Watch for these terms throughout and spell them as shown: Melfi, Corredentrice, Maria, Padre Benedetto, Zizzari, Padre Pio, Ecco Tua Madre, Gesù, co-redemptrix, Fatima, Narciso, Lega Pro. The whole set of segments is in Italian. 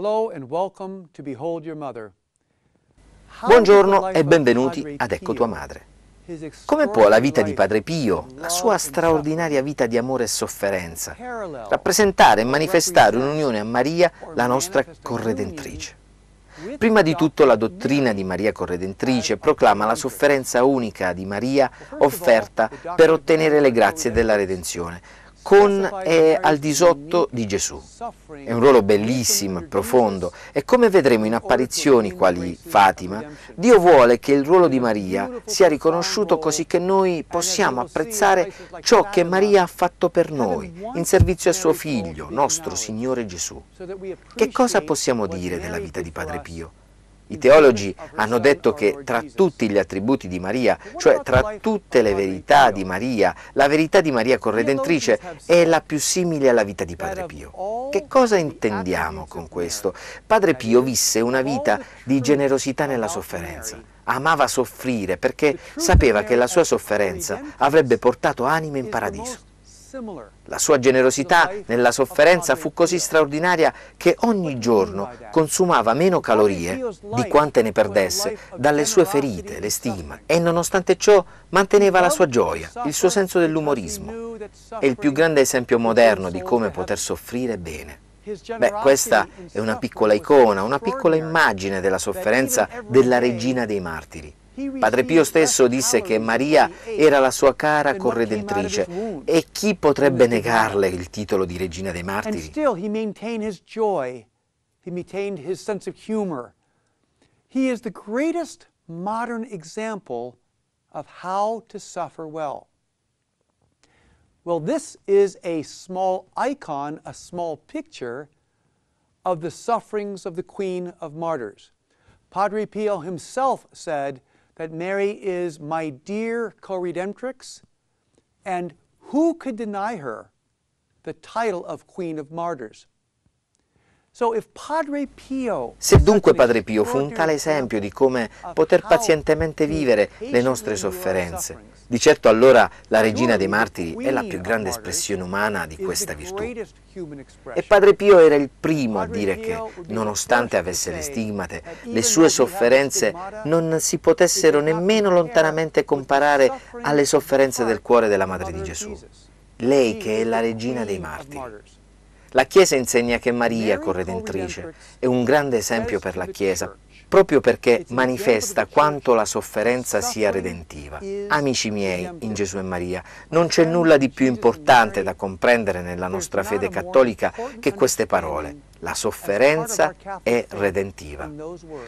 Hello and welcome to Behold Your Mother. Buongiorno e benvenuti ad Ecco Tua Madre. Come può la vita di Padre Pio, la sua straordinaria vita di amore e sofferenza, rappresentare e manifestare un'unione a Maria, la nostra Corredentrice? Prima di tutto la dottrina di Maria Corredentrice proclama la sofferenza unica di Maria offerta per ottenere le grazie della Redenzione, con e al di sotto di Gesù. È un ruolo bellissimo e profondo e, come vedremo in apparizioni quali Fatima, Dio vuole che il ruolo di Maria sia riconosciuto così che noi possiamo apprezzare ciò che Maria ha fatto per noi in servizio a suo Figlio, nostro Signore Gesù. Che cosa possiamo dire della vita di Padre Pio? I teologi hanno detto che tra tutti gli attributi di Maria, cioè tra tutte le verità di Maria, la verità di Maria Corredentrice è la più simile alla vita di Padre Pio. Che cosa intendiamo con questo? Padre Pio visse una vita di generosità nella sofferenza. Amava soffrire perché sapeva che la sua sofferenza avrebbe portato anime in paradiso. La sua generosità nella sofferenza fu così straordinaria che ogni giorno consumava meno calorie di quante ne perdesse dalle sue ferite, le stigma, e nonostante ciò manteneva la sua gioia, il suo senso dell'umorismo. È il più grande esempio moderno di come poter soffrire bene. Beh, questa è una piccola icona, una piccola immagine della sofferenza della regina dei martiri. Padre Pio stesso disse che Maria era la sua cara corredentrice e chi potrebbe negarle il titolo di regina dei martiri? Well, this is a small icon, a small picture of the sufferings of the Queen of Martyrs. Padre Pio himself said that Mary is my dear co-redemptrix, and who could deny her the title of Queen of Martyrs? Se dunque Padre Pio fu un tale esempio di come poter pazientemente vivere le nostre sofferenze, di certo allora la Regina dei Martiri è la più grande espressione umana di questa virtù. E Padre Pio era il primo a dire che, nonostante avesse le stigmate, le sue sofferenze non si potessero nemmeno lontanamente comparare alle sofferenze del cuore della Madre di Gesù, lei che è la Regina dei Martiri. La Chiesa insegna che Maria, Corredentrice, è un grande esempio per la Chiesa, proprio perché manifesta quanto la sofferenza sia redentiva. Amici miei, in Gesù e Maria, non c'è nulla di più importante da comprendere nella nostra fede cattolica che queste parole. La sofferenza è redentiva.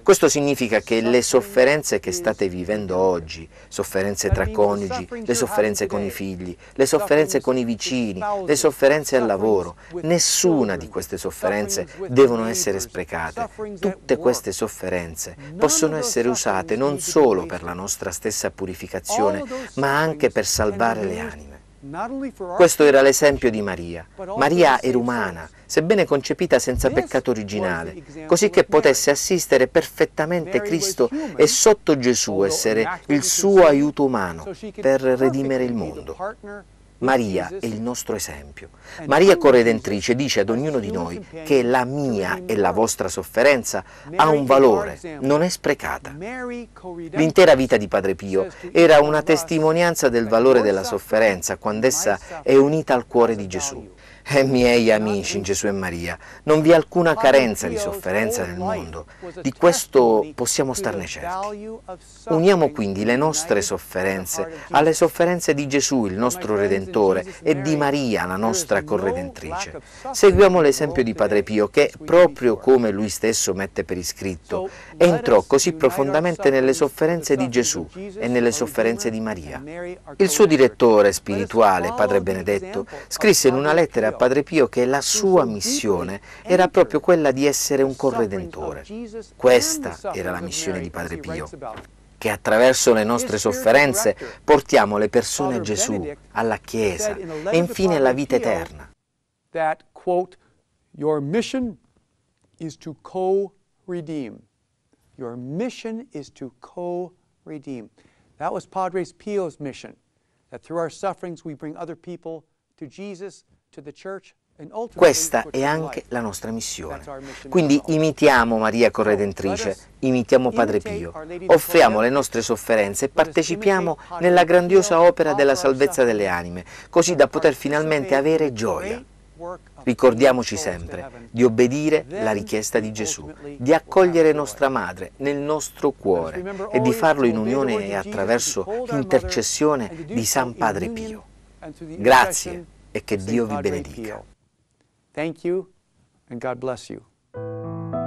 Questo significa che le sofferenze che state vivendo oggi, sofferenze tra coniugi, le sofferenze con i figli, le sofferenze con i vicini, le sofferenze al lavoro, nessuna di queste sofferenze devono essere sprecate. Tutte queste sofferenze possono essere usate non solo per la nostra stessa purificazione, ma anche per salvare le anime. Questo era l'esempio di Maria. Maria era umana, sebbene concepita senza peccato originale, così che potesse assistere perfettamente Cristo e sotto Gesù essere il suo aiuto umano per redimere il mondo. Maria è il nostro esempio. Maria Corredentrice dice ad ognuno di noi che la mia e la vostra sofferenza ha un valore, non è sprecata. L'intera vita di Padre Pio era una testimonianza del valore della sofferenza quando essa è unita al cuore di Gesù. E miei amici in Gesù e Maria, non vi è alcuna carenza di sofferenza nel mondo, di questo possiamo starne certi. Uniamo quindi le nostre sofferenze alle sofferenze di Gesù, il nostro Redentore, e di Maria, la nostra Corredentrice. Seguiamo l'esempio di Padre Pio che, proprio come lui stesso mette per iscritto, entrò così profondamente nelle sofferenze di Gesù e nelle sofferenze di Maria. Il suo direttore spirituale, Padre Benedetto, scrisse in una lettera a Padre Pio che la sua missione era proprio quella di essere un corredentore. Questa era la missione di Padre Pio, che attraverso le nostre sofferenze portiamo le persone a Gesù, alla Chiesa e infine alla vita eterna. That, quote, your mission is to co-redeem. Your mission is to co-redeem. That was Padre Pio's mission, that through our sufferings we bring other people to Jesus, to the church Questa è anche la nostra missione. Quindi imitiamo Maria Corredentrice, imitiamo Padre Pio, offriamo le nostre sofferenze e partecipiamo nella grandiosa opera della salvezza delle anime, così da poter finalmente avere gioia. Ricordiamoci sempre di obbedire la richiesta di Gesù, di accogliere nostra Madre nel nostro cuore e di farlo in unione e attraverso l'intercessione di San Padre Pio. Grazie e che Dio vi benedica. Thank you, and God bless you.